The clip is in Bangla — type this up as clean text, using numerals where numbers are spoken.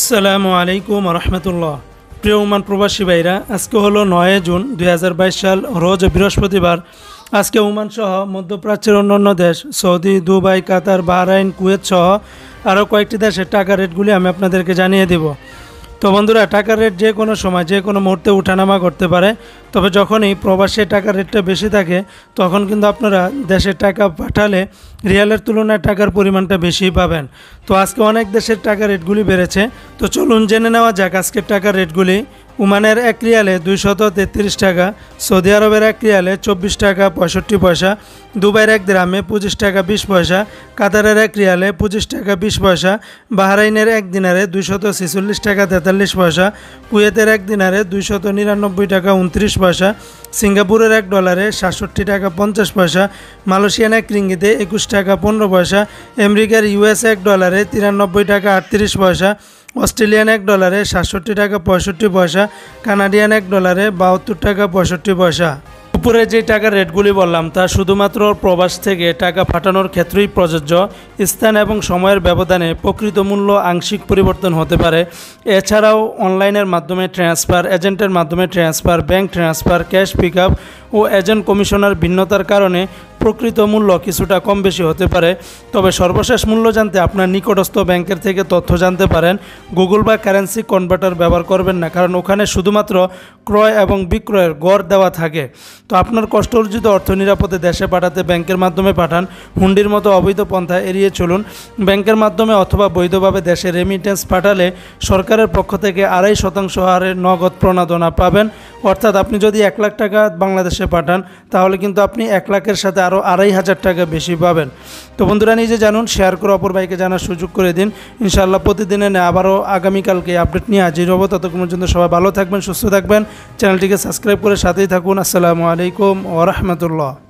আসসালামু আলাইকুম রহমতুল্লাহ। প্রিয় ওমান প্রবাসী ভাইরা, আজকে হলো 9 জুন 2022 সাল রোজ বৃহস্পতিবার। আজকে ওমান সহ মধ্যপ্রাচ্যের অন্যান্য দেশ Saudi, Dubai, Qatar, Bahrain, Kuwait সহ আরও কয়েকটি দেশের টাকা রেটগুলি আমি আপনাদেরকে জানিয়ে দেব। তো বন্ধুরা, টাকার রেট যে কোনো সময় যে কোনো মুহূর্তে উঠানামা করতে পারে, তবে যখনই প্রবাসে টাকার রেটটা বেশি থাকে তখন কিন্তু আপনারা দেশের টাকা পাঠালে রিয়ালের তুলনায় টাকার পরিমাণটা বেশি পাবেন। তো আজকে অনেক দেশের টাকার রেটগুলি বেড়েছে, তো চলুন জেনে নেওয়া যাক আজকের টাকার রেটগুলি। ওমানের 1 রিয়ালে 233 টাকা, সৌদি আরবের 1 রিয়ালে 24 টাকা 65 পয়সা, দুবাইয়ের 1 দিরহামে 25 টাকা 20 পয়সা, কাতারের 1 রিয়ালে 25 টাকা 20 পয়সা, বাহরাইনের 1 দিনারে 246 টাকা 43 পয়সা, কুয়েতের 1 দিনারে 299 টাকা 29 পয়সা, সিঙ্গাপুরের 1 ডলারে 67 টাকা 50 পয়সা, মালয়েশিয়ান 1 রিঙ্গিতে 21 টাকা 15 পয়সা, আমেরিকার ইউএস 1 ডলারে 93 টাকা 38 পয়সা, অস্ট্রেলিয়ান 1 ডলারে 67 টাকা 65 পয়সা, কানাডিয়ান 1 ডলারে 72 টাকা 65 পয়সা। উপরে যে টাকার রেটগুলি বললাম তা শুধুমাত্র প্রবাস থেকে টাকা পাঠানোর ক্ষেত্রেই প্রযোজ্য। স্থান এবং সময়ের ব্যবধানে প্রকৃত মূল্য আংশিক পরিবর্তন হতে পারে। এছাড়াও অনলাইনের মাধ্যমে ট্রান্সফার, এজেন্টের মাধ্যমে transfer, bank transfer, cash pick up ও এজেন্ট কমিশনার ভিন্নতার কারণে প্রকৃত মূল্য কিছুটা কম বেশি হতে পারে। তবে সর্বশেষ মূল্য জানতে আপনার নিকটস্থ ব্যাংকের থেকে তথ্য জানতে পারেন। গুগল বা কারেন্সি কনভার্টার ব্যবহার করবেন না, কারণ ওখানে শুধুমাত্র ক্রয় এবং বিক্রয়ের গড় দেওয়া থাকে। তো আপনার কষ্ট অর্জিত অর্থ নিরাপদে দেশে পাঠাতে ব্যাংকের মাধ্যমে পাঠান। হুন্ডির মতো অবৈধ পন্থা এড়িয়ে চলুন। ব্যাংকের মাধ্যমে অথবা বৈধভাবে দেশে রেমিটেন্স পাঠালে সরকারের পক্ষ থেকে 2.5% হারে নগদ প্রণোদনা পাবেন। অর্থাৎ আপনি যদি 1 লাখ টাকা বাংলাদেশে পাঠান তাহলে কিন্তু আপনি 1 লাখের সাথে আরও 2500 টাকা বেশি পাবেন। তো বন্ধুরা, নিজে জানুন, শেয়ার করে অপর ভাইকে জানার সুযোগ করে দিন। ইনশাআল্লাহ প্রতিদিনের ন্যায় আবারও আগামীকালকে আপডেট নিয়ে হাজির হব। ততক্ষণ পর্যন্ত সবাই ভালো থাকবেন, সুস্থ থাকবেন, চ্যানেলটিকে সাবস্ক্রাইব করে সাথেই থাকুন। আসসালামু আলাইকুম ওয়া রাহমাতুল্লাহ।